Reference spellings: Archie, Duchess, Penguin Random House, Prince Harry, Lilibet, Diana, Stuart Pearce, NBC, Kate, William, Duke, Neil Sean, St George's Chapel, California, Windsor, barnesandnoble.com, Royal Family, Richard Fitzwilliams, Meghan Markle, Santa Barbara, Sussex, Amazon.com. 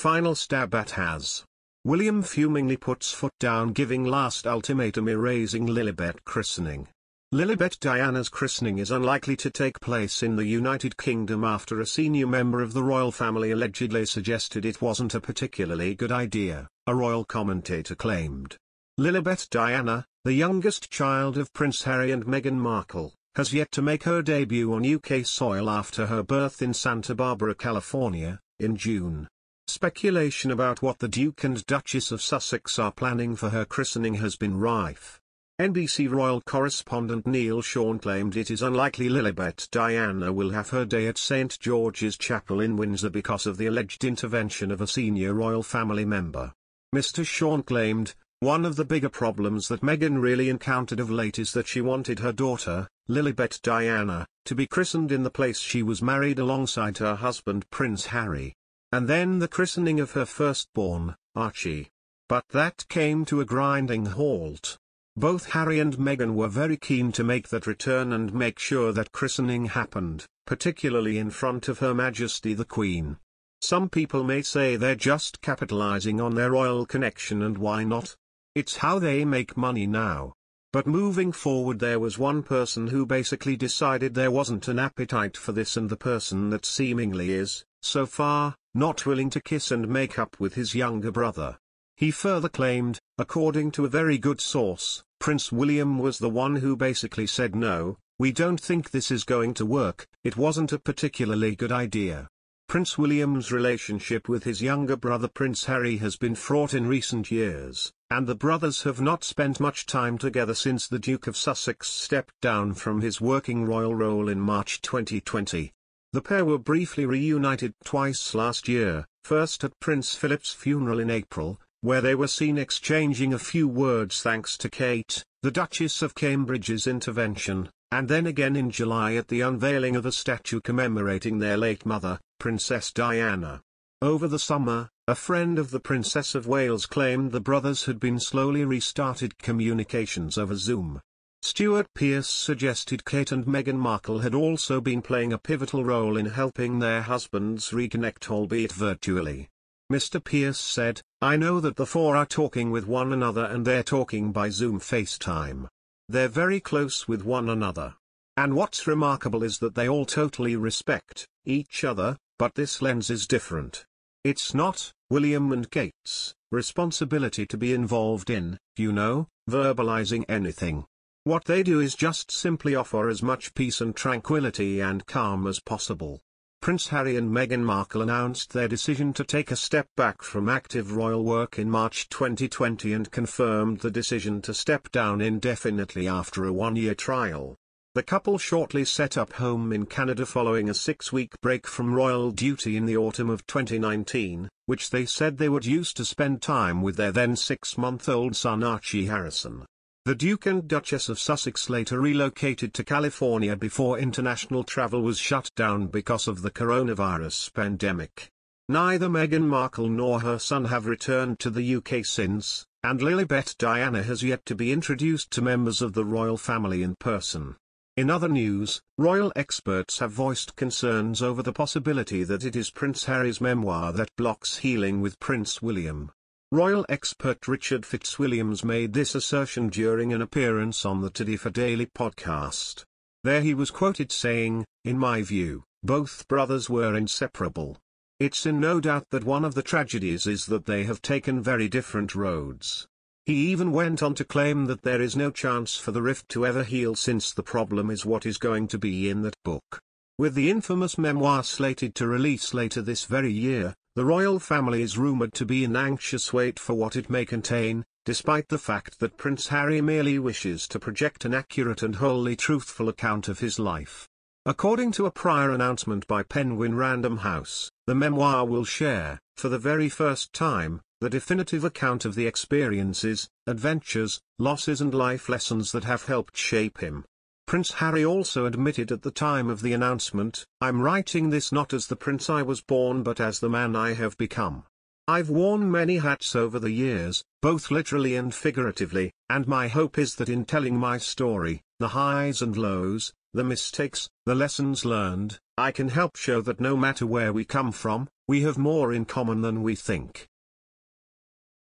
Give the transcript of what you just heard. Final stab at Has. William fumingly puts foot down, giving last ultimatum, erasing Lilibet christening. Lilibet Diana's christening is unlikely to take place in the United Kingdom after a senior member of the royal family allegedly suggested it wasn't a particularly good idea, a royal commentator claimed. Lilibet Diana, the youngest child of Prince Harry and Meghan Markle, has yet to make her debut on UK soil after her birth in Santa Barbara, California, in June. Speculation about what the Duke and Duchess of Sussex are planning for her christening has been rife. NBC royal correspondent Neil Sean claimed it is unlikely Lilibet Diana will have her day at St George's Chapel in Windsor because of the alleged intervention of a senior royal family member. Mr Sean claimed, "One of the bigger problems that Meghan really encountered of late is that she wanted her daughter, Lilibet Diana, to be christened in the place she was married alongside her husband Prince Harry. And then the christening of her firstborn, Archie. But that came to a grinding halt. Both Harry and Meghan were very keen to make that return and make sure that christening happened, particularly in front of Her Majesty the Queen. Some people may say they're just capitalizing on their royal connection, and why not? It's how they make money now. But moving forward, there was one person who basically decided there wasn't an appetite for this, and the person that seemingly is, so far, not willing to kiss and make up with his younger brother." He further claimed, according to a very good source, Prince William was the one who basically said, "No, we don't think this is going to work, it wasn't a particularly good idea." Prince William's relationship with his younger brother Prince Harry has been fraught in recent years, and the brothers have not spent much time together since the Duke of Sussex stepped down from his working royal role in March 2020. The pair were briefly reunited twice last year, first at Prince Philip's funeral in April, where they were seen exchanging a few words thanks to Kate, the Duchess of Cambridge's intervention, and then again in July at the unveiling of a statue commemorating their late mother, Princess Diana. Over the summer, a friend of the Princess of Wales claimed the brothers had been slowly restarted communications over Zoom. Stuart Pearce suggested Kate and Meghan Markle had also been playing a pivotal role in helping their husbands reconnect, albeit virtually. Mr Pearce said, "I know that the four are talking with one another, and they're talking by Zoom FaceTime. They're very close with one another. And what's remarkable is that they all totally respect each other, but this lens is different. It's not William and Kate's responsibility to be involved in, you know, verbalizing anything. What they do is just simply offer as much peace and tranquility and calm as possible." Prince Harry and Meghan Markle announced their decision to take a step back from active royal work in March 2020 and confirmed the decision to step down indefinitely after a one-year trial. The couple shortly set up home in Canada following a six-week break from royal duty in the autumn of 2019, which they said they would use to spend time with their then six-month-old son Archie Harrison. The Duke and Duchess of Sussex later relocated to California before international travel was shut down because of the coronavirus pandemic. Neither Meghan Markle nor her son have returned to the UK since, and Lilibet Diana has yet to be introduced to members of the royal family in person. In other news, royal experts have voiced concerns over the possibility that it is Prince Harry's memoir that blocks healing with Prince William. Royal expert Richard Fitzwilliams made this assertion during an appearance on the Today for Daily podcast. There he was quoted saying, "In my view, both brothers were inseparable. It's in no doubt that one of the tragedies is that they have taken very different roads." He even went on to claim that there is no chance for the rift to ever heal since the problem is what is going to be in that book. With the infamous memoir slated to release later this very year, the royal family is rumoured to be in anxious wait for what it may contain, despite the fact that Prince Harry merely wishes to project an accurate and wholly truthful account of his life. According to a prior announcement by Penguin Random House, the memoir will share, for the very first time, the definitive account of the experiences, adventures, losses and life lessons that have helped shape him. Prince Harry also admitted at the time of the announcement, "I'm writing this not as the prince I was born, but as the man I have become. I've worn many hats over the years, both literally and figuratively, and my hope is that in telling my story, the highs and lows, the mistakes, the lessons learned, I can help show that no matter where we come from, we have more in common than we think.